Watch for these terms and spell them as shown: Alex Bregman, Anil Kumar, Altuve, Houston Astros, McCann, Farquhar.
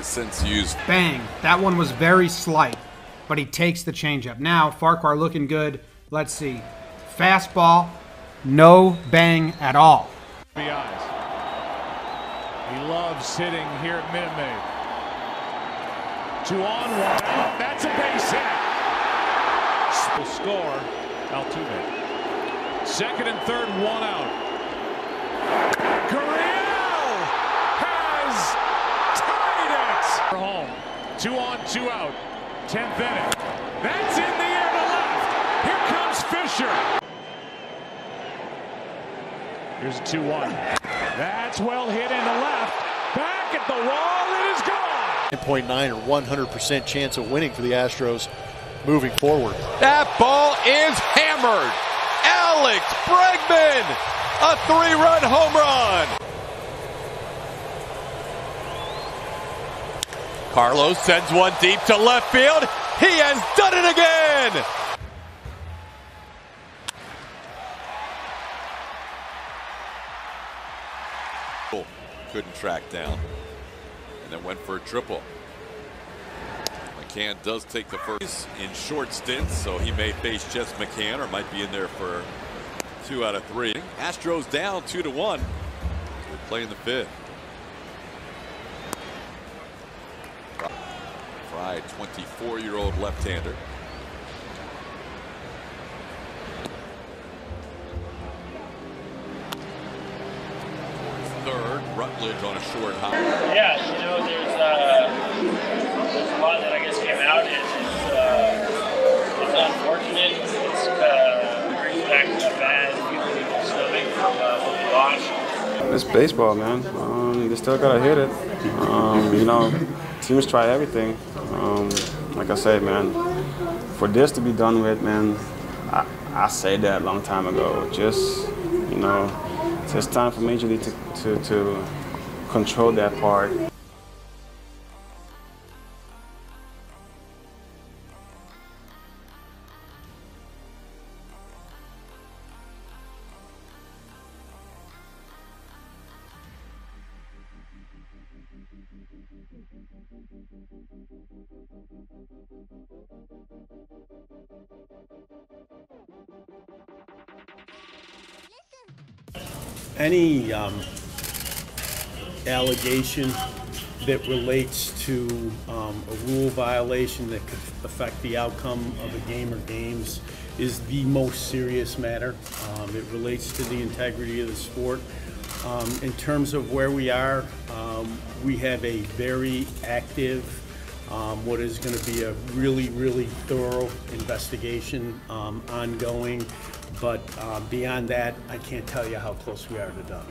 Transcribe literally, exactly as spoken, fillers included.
he's since used. Bang. That one was very slight, but he takes the changeup. Now, Farquhar looking good. Let's see. Fastball, no bang at all. He loves hitting here at Minute Maid. Two on, one out. That's a base hit. Will score. Altuve. Second and third, one out. Home. Two on, two out. tenth inning. That's in the air to left. Here comes Fisher. Here's a two one. That's well hit into left. Back at the wall. It is gone. ten point nine or one hundred percent chance of winning for the Astros moving forward. That ball is hammered. Alex Bregman, a three-run home run. Carlos sends one deep to left field. He has done it again! Couldn't track down. And then went for a triple. McCann does take the first in short stints, so he may face just McCann or might be in there for two out of three. Astros down two to one. We're playing the fifth. twenty-four-year-old left-hander. Third, Rutledge on a short hop. Yeah, you know, there's, uh, there's a lot that I guess came out. It's, uh, it's unfortunate. It's uh, brings back the bad people stomach from uh, what we watched. It's baseball, man. Um, you still gotta hit it. Um, you know. Teams try everything. Um, like I said, man, for this to be done with, man, I, I said that a long time ago. Just, you know, it's time for Major League to, to, to control that part. Any um, allegation that relates to um, a rule violation that could affect the outcome of a game or games is the most serious matter. Um, it relates to the integrity of the sport. Um, in terms of where we are, um, we have a very active, um, what is going to be a really, really thorough investigation um, ongoing. But uh, beyond that, I can't tell you how close we are to done.